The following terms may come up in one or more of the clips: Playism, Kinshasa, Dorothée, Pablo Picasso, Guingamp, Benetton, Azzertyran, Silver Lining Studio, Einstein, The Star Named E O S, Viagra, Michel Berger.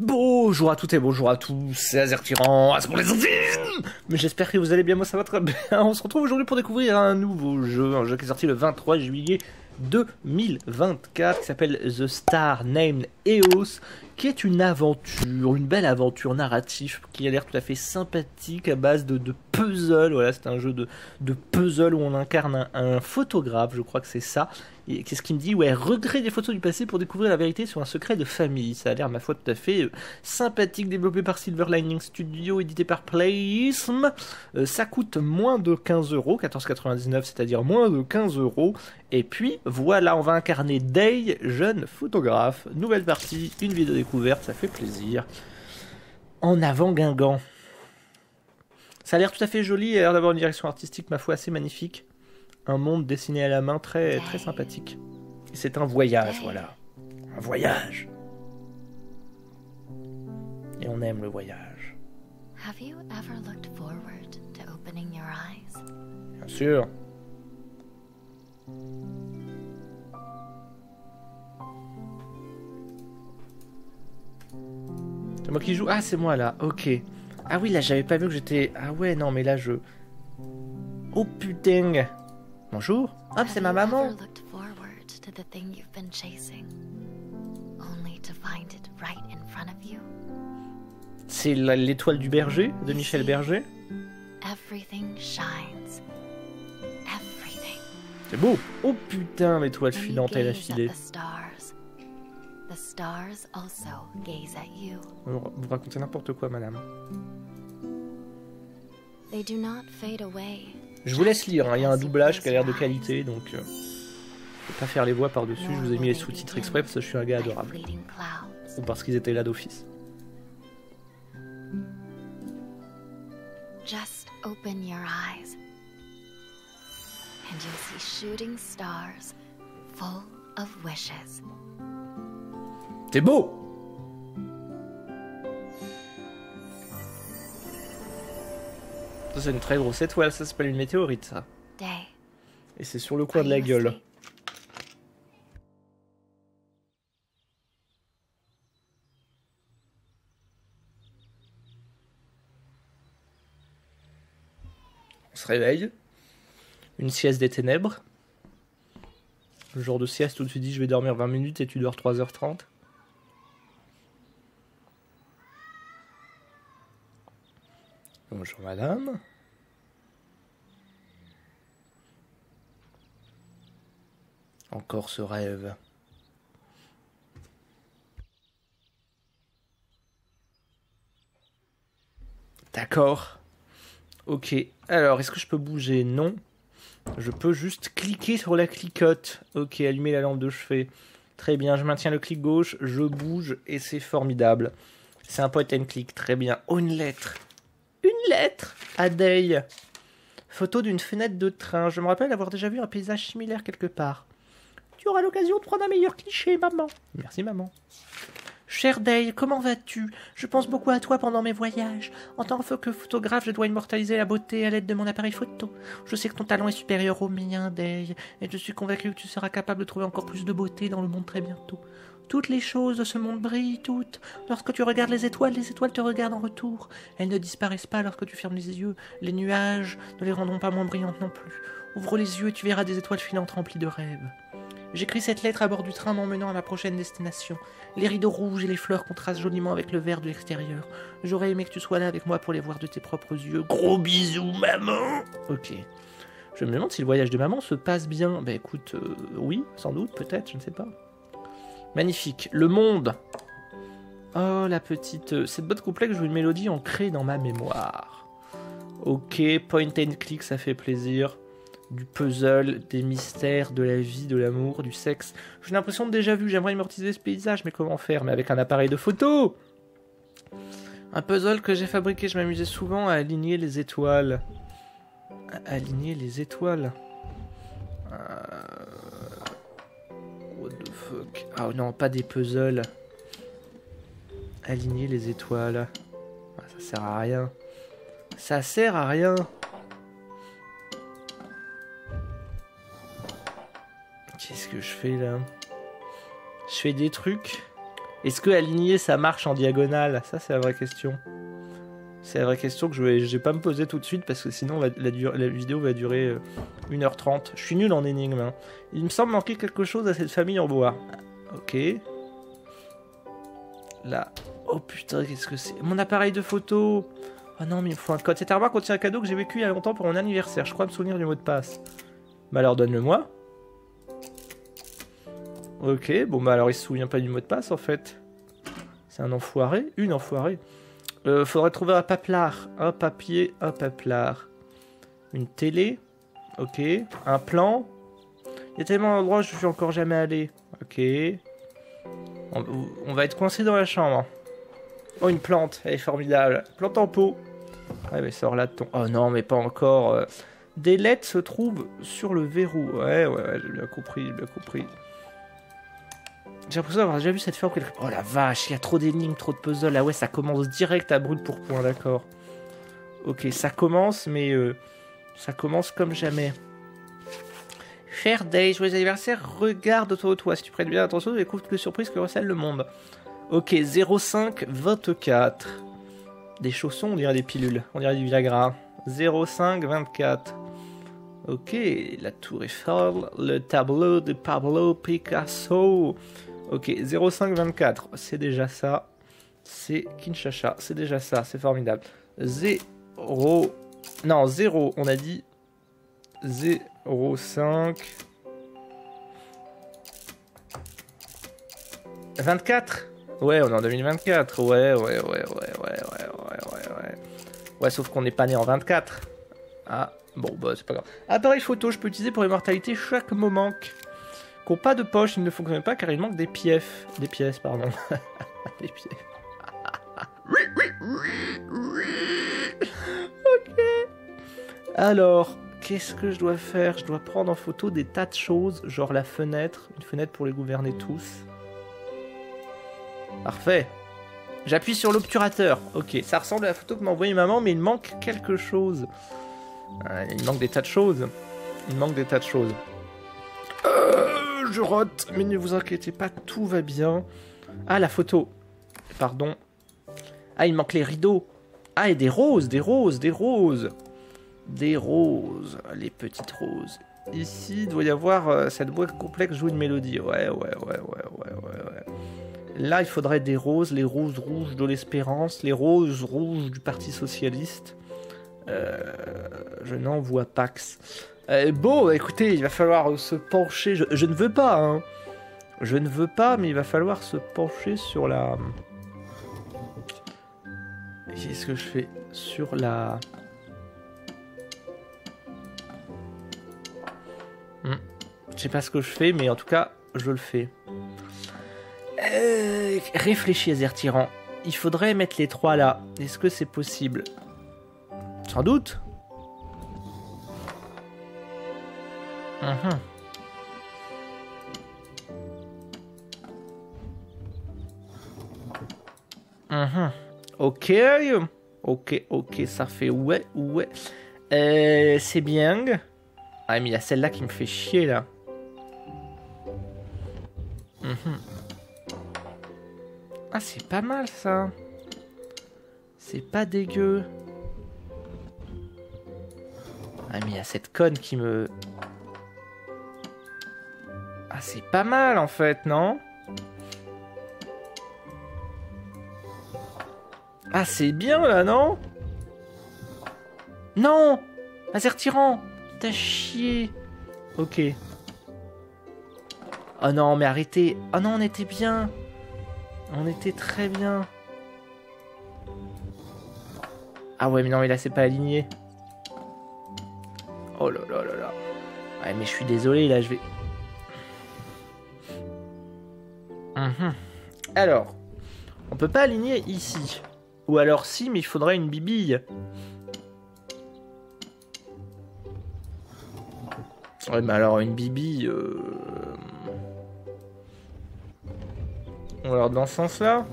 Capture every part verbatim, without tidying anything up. Bonjour à toutes et bonjour à tous, c'est Azzertyran, c'est pour les enfants. Mais j'espère que vous allez bien, moi ça va très bien. On se retrouve aujourd'hui pour découvrir un nouveau jeu, un jeu qui est sorti le vingt-trois juillet deux mille vingt-quatre, qui s'appelle The Star Named E O S, qui est une aventure, une belle aventure narrative, qui a l'air tout à fait sympathique à base de, de puzzle. Voilà, c'est un jeu de, de puzzle où on incarne un, un photographe, je crois que c'est ça. Qu'est-ce qu'il me dit? Ouais, regret des photos du passé pour découvrir la vérité sur un secret de famille. Ça a l'air, ma foi, tout à fait euh, sympathique, développé par Silver Lining Studio, édité par Playism. Euh, ça coûte moins de quinze euros, quatorze quatre-vingt-dix-neuf, c'est-à-dire moins de quinze euros. Et puis, voilà, on va incarner Day, jeune photographe. Nouvelle partie, une vidéo découverte, ça fait plaisir. En avant, Guingamp. Ça a l'air tout à fait joli, il a l'air d'avoir une direction artistique, ma foi, assez magnifique. Un monde dessiné à la main très, très sympathique. C'est un voyage, voilà. Un voyage. Et on aime le voyage. Bien sûr. C'est moi qui joue. Ah, c'est moi, là. Ok. Ah oui, là, j'avais pas vu que j'étais... Ah ouais, non, mais là, je... Oh, putain. Bonjour. Hop, c'est ma maman. C'est l'étoile du berger, de Michel Berger. C'est beau. Oh putain, l'étoile filante, elle a filé. Vous racontez n'importe quoi, madame. Je vous laisse lire, hein. Il y a un doublage qui a l'air de qualité, donc euh, je ne peux pas faire les voix par-dessus, je vous ai mis les sous-titres exprès parce que je suis un gars adorable. Ou parce qu'ils étaient là d'office. C'est beau! Ça, c'est une très grosse étoile, ça s'appelle une météorite, ça. Et c'est sur le coin de la gueule. On se réveille. Une sieste des ténèbres. Le genre de sieste où tu dis je vais dormir vingt minutes et tu dors trois heures trente. Bonjour madame. Encore ce rêve. D'accord. Ok. Alors, est-ce que je peux bouger? Non. Je peux juste cliquer sur la cliquotte. Ok, allumer la lampe de chevet. Très bien, je maintiens le clic gauche, je bouge et c'est formidable. C'est un point and click, très bien. Oh, une lettre. Une lettre à Day. Photo d'une fenêtre de train. Je me rappelle avoir déjà vu un paysage similaire quelque part. Tu auras l'occasion de prendre un meilleur cliché, maman. Merci, maman. Cher Day, comment vas-tu? Je pense beaucoup à toi pendant mes voyages. En tant que photographe, je dois immortaliser la beauté à l'aide de mon appareil photo. Je sais que ton talent est supérieur au mien, Day, et je suis convaincu que tu seras capable de trouver encore plus de beauté dans le monde très bientôt. Toutes les choses de ce monde brillent toutes. Lorsque tu regardes les étoiles, les étoiles te regardent en retour. Elles ne disparaissent pas lorsque tu fermes les yeux. Les nuages ne les rendront pas moins brillantes non plus. Ouvre les yeux et tu verras des étoiles filantes remplies de rêves. J'écris cette lettre à bord du train m'emmenant à ma prochaine destination. Les rideaux rouges et les fleurs contrastent joliment avec le vert de l'extérieur. J'aurais aimé que tu sois là avec moi pour les voir de tes propres yeux. Gros bisous, maman. Ok. Je me demande si le voyage de maman se passe bien. Bah écoute, euh, oui, sans doute, peut-être, je ne sais pas. Magnifique. Le monde. Oh, la petite... Cette botte complet que je joue une mélodie ancrée dans ma mémoire. Ok, point and click, ça fait plaisir. Du puzzle, des mystères, de la vie, de l'amour, du sexe. J'ai l'impression de déjà vu, j'aimerais immortaliser ce paysage, mais comment faire? Mais avec un appareil de photo. Un puzzle que j'ai fabriqué, je m'amusais souvent à aligner les étoiles. À aligner les étoiles. Euh... Ah oh non, pas des puzzles. Aligner les étoiles. Ça sert à rien. Ça sert à rien. Qu'est-ce que je fais là? Je fais des trucs Est-ce que aligner ça marche en diagonale? Ça, c'est la vraie question. C'est la vraie question que je vais, je vais pas me poser tout de suite parce que sinon va, la, la vidéo va durer euh, une heure trente. Je suis nul en énigme. Hein. Il me semble manquer quelque chose à cette famille en bois. Ok. Là. Oh putain, qu'est-ce que c'est? Mon appareil de photo. Oh non, mais il faut un code. Cet armoire contient un cadeau que j'ai vécu il y a longtemps pour mon anniversaire. Je crois me souvenir du mot de passe. Bah alors donne-le-moi. Ok, bon bah alors il se souvient pas du mot de passe en fait. C'est un enfoiré. Une enfoirée. Euh, faudrait trouver un paplard, un papier, un paplard, une télé, ok, un plan, il y a tellement d'endroits où je suis encore jamais allé, ok, on, on va être coincé dans la chambre, oh une plante, elle est formidable, plante en pot, ouais mais sors là de ton, oh non mais pas encore, des lettres se trouvent sur le verrou, ouais ouais, ouais j'ai bien compris, j'ai bien compris. J'ai l'impression d'avoir déjà vu cette forme. Oh la vache, il y a trop d'énigmes, trop de puzzles. Ah ouais, ça commence direct à brûle pour point, d'accord. Ok, ça commence, mais euh, ça commence comme jamais. Cher Day, joyeux anniversaire, regarde autour de toi. Si tu prêtes bien attention, tu découvres toutes les surprises que recèle le monde. Ok, zéro cinq vingt-quatre. Des chaussons, on dirait des pilules, on dirait du Viagra. zéro cinq vingt-quatre. Ok, la tour Eiffel, le tableau de Pablo Picasso. Ok, zéro cinq vingt-quatre, c'est déjà ça. C'est Kinshasa, c'est déjà ça, c'est formidable. zéro... Non, zéro, on a dit... zéro cinq... vingt-quatre. Ouais, on est en deux mille vingt-quatre. Ouais, ouais, ouais, ouais, ouais, ouais, ouais, ouais, ouais. Ouais, sauf qu'on n'est pas né en vingt-quatre. Ah, bon, bah, c'est pas grave. Appareil photo, je peux utiliser pour l'immortalité chaque moment... Qu'on pas de poche, il ne fonctionne pas car il manque des pièces. Des pièces, pardon. Des pièces. Ok. Alors, qu'est-ce que je dois faire? Je dois prendre en photo des tas de choses, genre la fenêtre, une fenêtre pour les gouverner tous. Parfait. J'appuie sur l'obturateur. Ok, ça ressemble à la photo que m'a envoyée maman, mais il manque quelque chose. Il manque des tas de choses. Il manque des tas de choses. Euh, je rote, mais ne vous inquiétez pas, tout va bien. Ah, la photo. Pardon. Ah, il manque les rideaux. Ah, et des roses, des roses, des roses. Des roses, les petites roses. Ici, il doit y avoir euh, cette boîte complexe joue une mélodie. Ouais, ouais, ouais, ouais, ouais, ouais, ouais. Là, il faudrait des roses, les roses rouges de l'espérance, les roses rouges du Parti Socialiste. Euh, je n'en vois pax. Euh, bon, écoutez, il va falloir se pencher. Je, je ne veux pas, hein. Je ne veux pas, mais il va falloir se pencher sur la... Qu'est-ce que je fais? Sur la... Hmm. Je sais pas ce que je fais, mais en tout cas, je le fais. Euh, réfléchis, Azzertyran. Il faudrait mettre les trois là. Est-ce que c'est possible? Sans doute. Mmh. Mmh. Ok, ok, ok, ça fait ouais, ouais. Euh, c'est bien. Ah, mais il y a celle-là qui me fait chier, là. Mmh. Ah, c'est pas mal, ça. C'est pas dégueu. Ah, mais il y a cette conne qui me... Ah, c'est pas mal, en fait, non? Ah, c'est bien, là, non? Non! Azzertyran! T'as chié! Ok. Oh non, mais arrêtez! Oh non, on était bien! On était très bien! Ah ouais, mais non, mais là, c'est pas aligné. Oh là là là là. Ouais, mais je suis désolé, là, je vais... Mmh. Alors, on peut pas aligner ici. Ou alors si, mais il faudrait une bibille. Ouais, mais alors une bibille... Euh... Ou alors dans ce sens-là...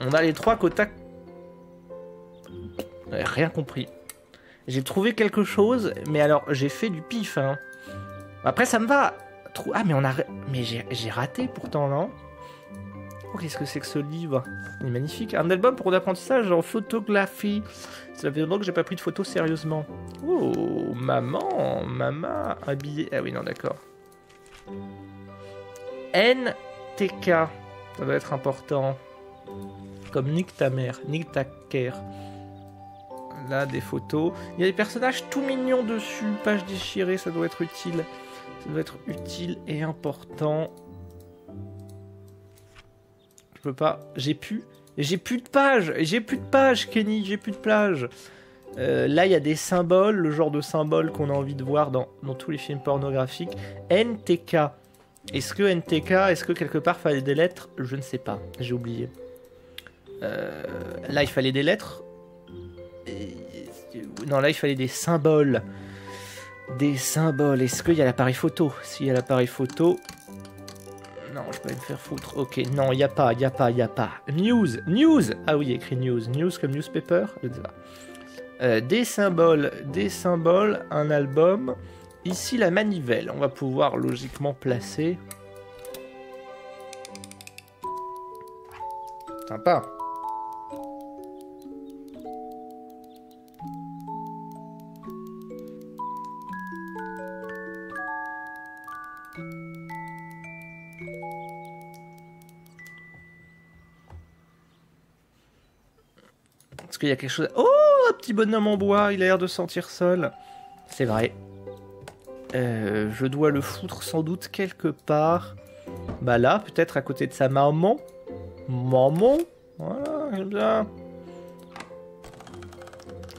On a les trois côtes à... Ouais, rien compris. J'ai trouvé quelque chose, mais alors j'ai fait du pif. Hein. Après ça me va. trou... Ah, mais on a... Mais j'ai raté pourtant, non? Oh, qu'est-ce que c'est que ce livre? Il est magnifique. Un album pour l'apprentissage en photographie. Ça fait longtemps que j'ai pas pris de photos sérieusement. Oh, maman, maman, habillée... Ah oui, non, d'accord. N T K. Ça va être important. Comme nique ta mère, nique ta care. Là, des photos. Il y a des personnages tout mignons dessus. Page déchirée, ça doit être utile. Ça doit être utile et important. Je peux pas. J'ai pu. J'ai plus de pages. J'ai plus de pages, Kenny. J'ai plus de pages. Euh, là, il y a des symboles. Le genre de symboles qu'on a envie de voir dans, dans tous les films pornographiques. N T K. Est-ce que N T K, est-ce que quelque part fallait des lettres? Je ne sais pas. J'ai oublié. Euh, là, il fallait des lettres. Non, là, il fallait des symboles. Des symboles. Est-ce qu'il y a l'appareil photo? S'il y a l'appareil photo... Non, je peux me faire foutre. Ok, non, il n'y a pas, il n'y a pas, il n'y a pas. News, news. Ah oui, il y a écrit news. News comme newspaper. Je ne sais pas. Euh, des symboles, des symboles, un album. Ici, la manivelle. On va pouvoir logiquement placer... Sympa. Est-ce qu'il y a quelque chose... Oh, un petit bonhomme en bois, il a l'air de sentir seul. C'est vrai. Euh, je dois le foutre sans doute quelque part. Bah là, peut-être à côté de sa maman. Maman, voilà, j'aime bien.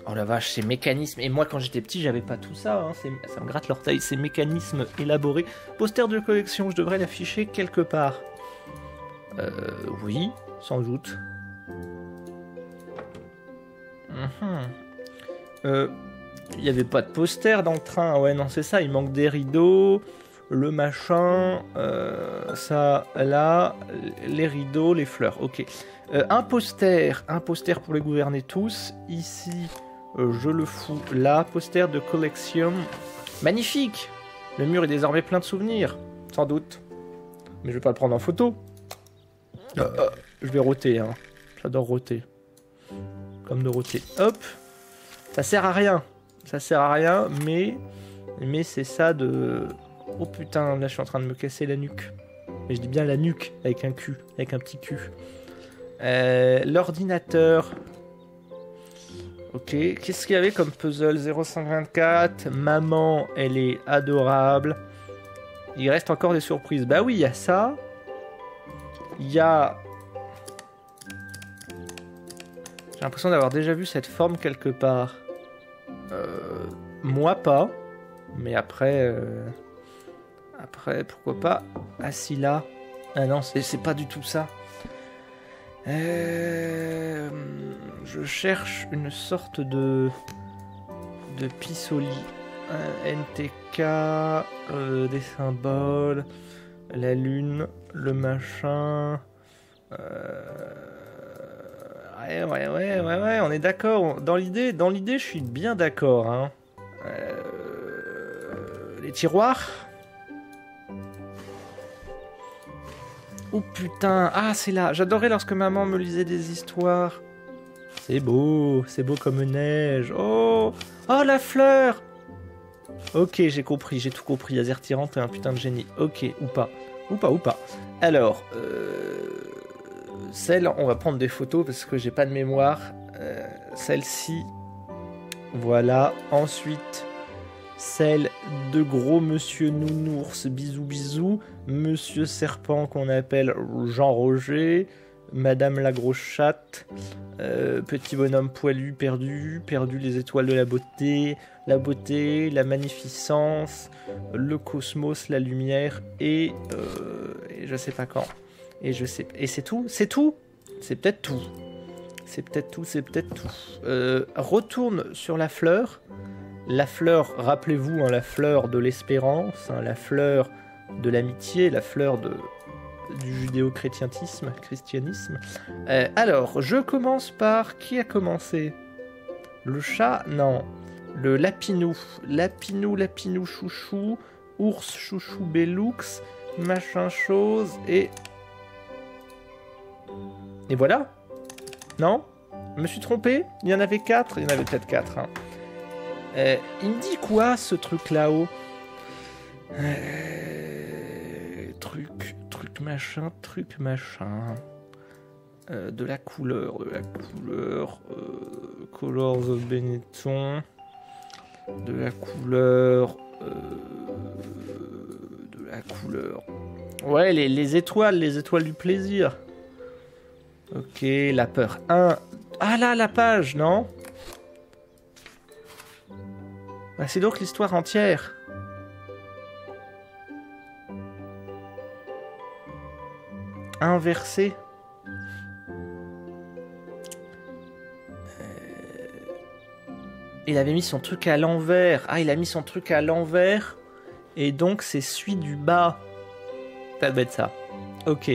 Oh la vache, ces mécanismes. Et moi, quand j'étais petit, j'avais pas tout ça. Hein. Ça me gratte l'orteil, ces mécanismes élaborés. Poster de collection, je devrais l'afficher quelque part. Euh, oui, sans doute. Mmh. Euh, il n'y avait pas de poster dans le train. Ouais, non, c'est ça. Il manque des rideaux. Le machin, euh, ça, là, les rideaux, les fleurs, ok. Euh, un poster, un poster pour les gouverner tous. Ici, euh, je le fous là, poster de collection. Magnifique! Le mur est désormais plein de souvenirs, sans doute. Mais je vais pas le prendre en photo. Euh, euh, je vais roter, hein. J'adore roter. Comme Dorothée. Hop! Ça sert à rien. Ça sert à rien, mais... Mais c'est ça de... Oh putain, là je suis en train de me casser la nuque. Mais je dis bien la nuque, avec un cul, avec un petit cul. Euh, L'ordinateur. Ok, qu'est-ce qu'il y avait comme puzzle? Zéro cinq vingt-quatre, maman, elle est adorable. Il reste encore des surprises. Bah oui, il y a ça. Il y a... J'ai l'impression d'avoir déjà vu cette forme quelque part. Euh, moi pas. Mais après... Euh... Après, pourquoi pas assis là. Ah non, c'est pas du tout ça. Euh, je cherche une sorte de... de pissouli. Euh, N T K, euh, des symboles, la lune, le machin... Euh, ouais, ouais, ouais, ouais, ouais, on est d'accord. Dans l'idée, dans l'idée, je suis bien d'accord. Hein. Euh, les tiroirs. Oh putain, ah c'est là, j'adorais lorsque maman me lisait des histoires. C'est beau, c'est beau comme une neige. Oh, oh la fleur. Ok, j'ai compris, j'ai tout compris. Azzertyran, t'es un putain de génie. Ok, ou pas, ou pas, ou pas. Alors, euh... celle, on va prendre des photos parce que j'ai pas de mémoire. Euh, Celle-ci, voilà. Ensuite, celle de gros monsieur nounours, bisous bisous. Monsieur Serpent qu'on appelle Jean Roger, Madame la grosse chatte, euh, petit bonhomme poilu perdu, perdu les étoiles de la beauté, la beauté, la magnificence, le cosmos, la lumière et, euh, et je sais pas quand. Et je sais et c'est tout, c'est tout, c'est peut-être tout, c'est peut-être tout, c'est peut-être tout. Euh, retourne sur la fleur, la fleur, rappelez-vous hein, la fleur de l'espérance, hein, la fleur de l'amitié, la fleur de, du judéo-chrétientisme, christianisme. Euh, alors, je commence par... Qui a commencé? Le chat? Non. Le lapinou. Lapinou, lapinou, chouchou. ours, chouchou, belux, machin chose, et... Et voilà. Non? Je me suis trompé? Il y en avait quatre? Il y en avait peut-être quatre. Hein. Euh, il me dit quoi, ce truc là-haut? euh, Truc, truc machin, truc machin. Euh, de la couleur, de la couleur. Euh, Colors of Benetton. De la couleur. Euh, de la couleur. Ouais, les, les étoiles, les étoiles du plaisir. Ok, la peur un. Ah là, la page, non? Bah, c'est donc l'histoire entière. Inversée. Euh... Il avait mis son truc à l'envers. Ah, il a mis son truc à l'envers. Et donc, c'est celui du bas. Pas bête, ça. Ok.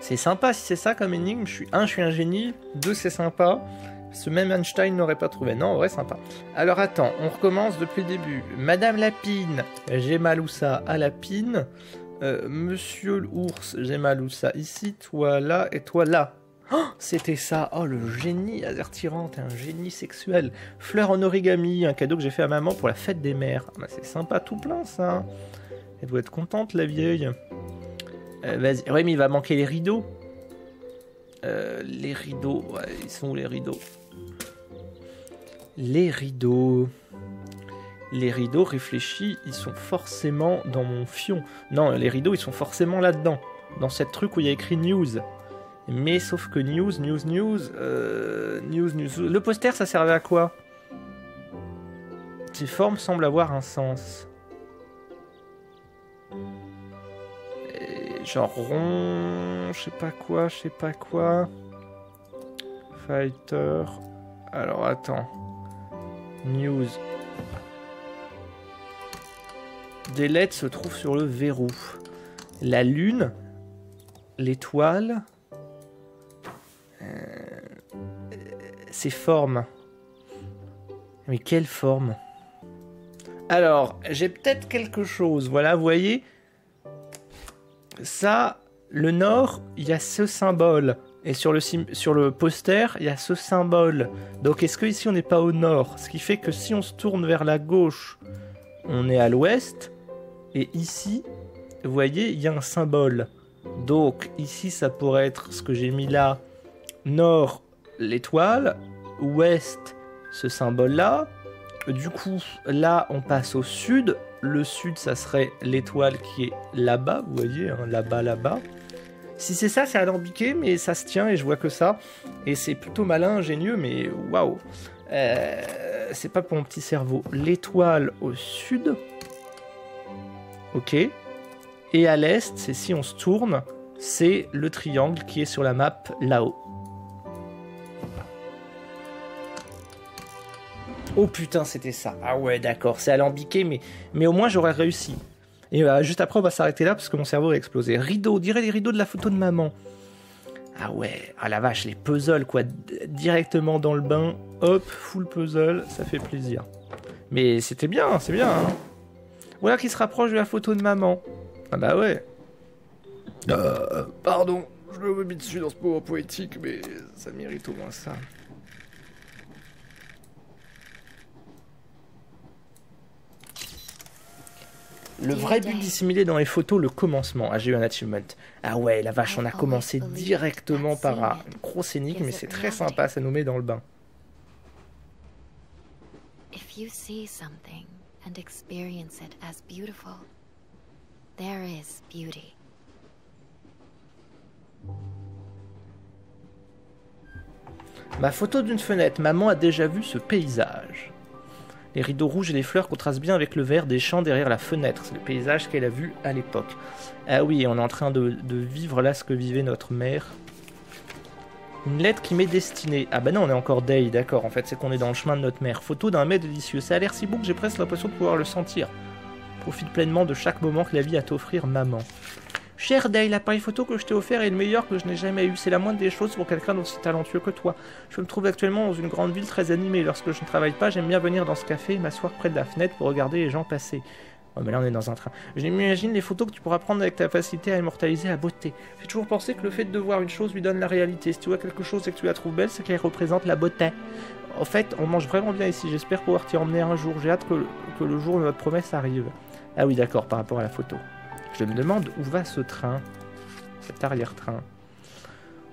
C'est sympa si c'est ça comme énigme. Je suis un, je suis un génie. deux, c'est sympa. Ce même Einstein n'aurait pas trouvé. Non, en vrai, sympa. Alors, attends, on recommence depuis le début. Madame Lapine, j'ai mal où ça? À Lapine. Euh, Monsieur l'ours, j'ai mal où ça? Ici, toi là et toi là. Oh, c'était ça. Oh, le génie, Azzertyran, t'es un génie sexuel. Fleur en origami, un cadeau que j'ai fait à maman pour la fête des mères. Ah, bah, c'est sympa, tout plein, ça. Elle doit être contente, la vieille. Euh, vas-y, ouais, mais il va manquer les rideaux. Euh, les rideaux, ouais, ils sont où les rideaux? Les rideaux. Les rideaux réfléchis, ils sont forcément dans mon fion. Non, les rideaux, ils sont forcément là-dedans. Dans cette truc où il y a écrit news. Mais sauf que news, news, news, euh, news, news. Le poster, ça servait à quoi? Ces formes semblent avoir un sens. Genre rond, je sais pas quoi, je sais pas quoi. Fighter. Alors attends. News. Des lettres se trouvent sur le verrou. La lune. L'étoile. Euh, euh, ses formes. Mais quelle forme? Alors, j'ai peut-être quelque chose. Voilà, vous voyez? Ça, le nord, il y a ce symbole. Et sur le, sur le poster, il y a ce symbole. Donc, est-ce que ici on n'est pas au nord? Ce qui fait que si on se tourne vers la gauche, on est à l'ouest. Et ici, vous voyez, il y a un symbole. Donc, ici, ça pourrait être ce que j'ai mis là. Nord, l'étoile. Ouest, ce symbole-là. Du coup, là, on passe au sud. Le sud, ça serait l'étoile qui est là-bas, vous voyez, hein, là-bas, là-bas. Si c'est ça, c'est alambiqué, mais ça se tient et je vois que ça. Et c'est plutôt malin, ingénieux, mais waouh. C'est pas pour mon petit cerveau. L'étoile au sud. Ok. Et à l'est, c'est si on se tourne, c'est le triangle qui est sur la map là-haut. Oh putain, c'était ça. Ah ouais, d'accord, c'est alambiqué, mais, mais au moins j'aurais réussi. Et bah, juste après, on va s'arrêter là parce que mon cerveau a explosé. Rideau, on dirait les rideaux de la photo de maman. Ah ouais, ah la vache, les puzzles, quoi. Directement dans le bain, hop, full puzzle, ça fait plaisir. Mais c'était bien, c'est bien. Hein, voilà qui se rapproche de la photo de maman. Ah bah ouais. Euh, pardon, je me mets dessus dans ce pauvre poétique, mais ça mérite au moins ça. Le vrai but dissimulé dans les photos, le commencement. Ah, j'ai eu un achievement. Ah ouais, la vache, on a commencé directement par une grosse énigme, mais c'est très sympa, ça nous met dans le bain. If you see something and experience it as beautiful, there is beauty. Ma photo d'une fenêtre. Maman a déjà vu ce paysage. Les rideaux rouges et les fleurs contrastent bien avec le vert des champs derrière la fenêtre. C'est le paysage qu'elle a vu à l'époque. Ah oui, on est en train de, de vivre là ce que vivait notre mère. Une lettre qui m'est destinée. Ah bah non, on est encore Day, d'accord. En fait, c'est qu'on est dans le chemin de notre mère. Photo d'un mets délicieux. Ça a l'air si bon que j'ai presque l'impression de pouvoir le sentir. Profite pleinement de chaque moment que la vie a à t'offrir, maman. Cher Day, l'appareil photo que je t'ai offert est le meilleur que je n'ai jamais eu. C'est la moindre des choses pour quelqu'un d'aussi talentueux que toi. Je me trouve actuellement dans une grande ville très animée. Lorsque je ne travaille pas, j'aime bien venir dans ce café et m'asseoir près de la fenêtre pour regarder les gens passer. Oh, mais là, on est dans un train. Je m'imagine les photos que tu pourras prendre avec ta facilité à immortaliser la beauté. J'ai toujours pensé que le fait de voir une chose lui donne la réalité. Si tu vois quelque chose et que tu la trouves belle, c'est qu'elle représente la beauté. En fait, on mange vraiment bien ici. J'espère pouvoir t'y emmener un jour. J'ai hâte que le, que le jour de notre promesse arrive. Ah oui, d'accord, par rapport à la photo. Je me demande où va ce train. Cet arrière-train.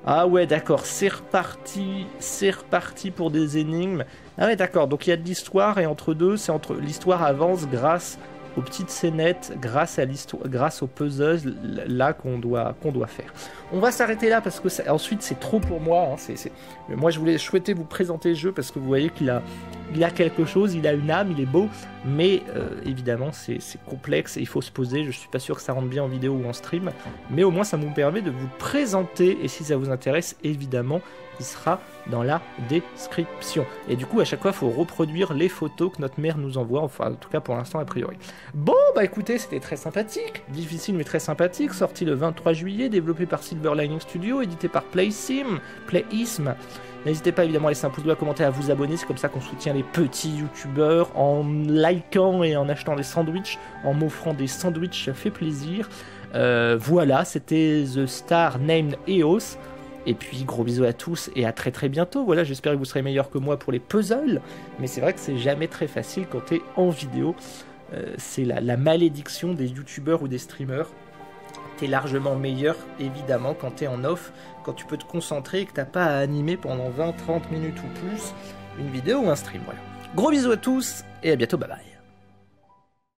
Ah ouais, d'accord, c'est reparti, c'est reparti pour des énigmes. Ah ouais, d'accord, donc il y a de l'histoire, et entre deux, c'est entre l'histoire avance grâce aux petites scénettes, grâce à l'histoire, grâce aux puzzles, là, qu'on doit, qu'on doit faire. On va s'arrêter là, parce que ça, ensuite, c'est trop pour moi. Hein, c'est, c'est... Moi, je voulais souhaiter vous présenter le jeu, parce que vous voyez qu'il a, il a quelque chose, il a une âme, il est beau, mais euh, évidemment, c'est complexe, et il faut se poser. Je ne suis pas sûr que ça rentre bien en vidéo ou en stream, mais au moins, ça vous permet de vous présenter, et si ça vous intéresse, évidemment, il sera dans la description. Et du coup, à chaque fois, il faut reproduire les photos que notre mère nous envoie, enfin, en tout cas, pour l'instant, a priori. Bon, bah écoutez, c'était très sympathique, difficile mais très sympathique, sorti le vingt-trois juillet, développé par Silver Lining Studio, édité par Playism. Playism. N'hésitez pas évidemment à laisser un pouce bleu, à commenter, à vous abonner, c'est comme ça qu'on soutient les petits youtubeurs en likant et en achetant des sandwichs, en m'offrant des sandwichs, ça fait plaisir. Euh, voilà, c'était The Star Named E O S. Et puis, gros bisous à tous et à très très bientôt. Voilà, j'espère que vous serez meilleurs que moi pour les puzzles. Mais c'est vrai que c'est jamais très facile quand t'es en vidéo. Euh, c'est la, la malédiction des youtubeurs ou des streamers. T'es largement meilleur, évidemment, quand t'es en off, quand tu peux te concentrer et que t'as pas à animer pendant vingt trente minutes ou plus une vidéo ou un stream. Voilà. Gros bisous à tous et à bientôt. Bye bye.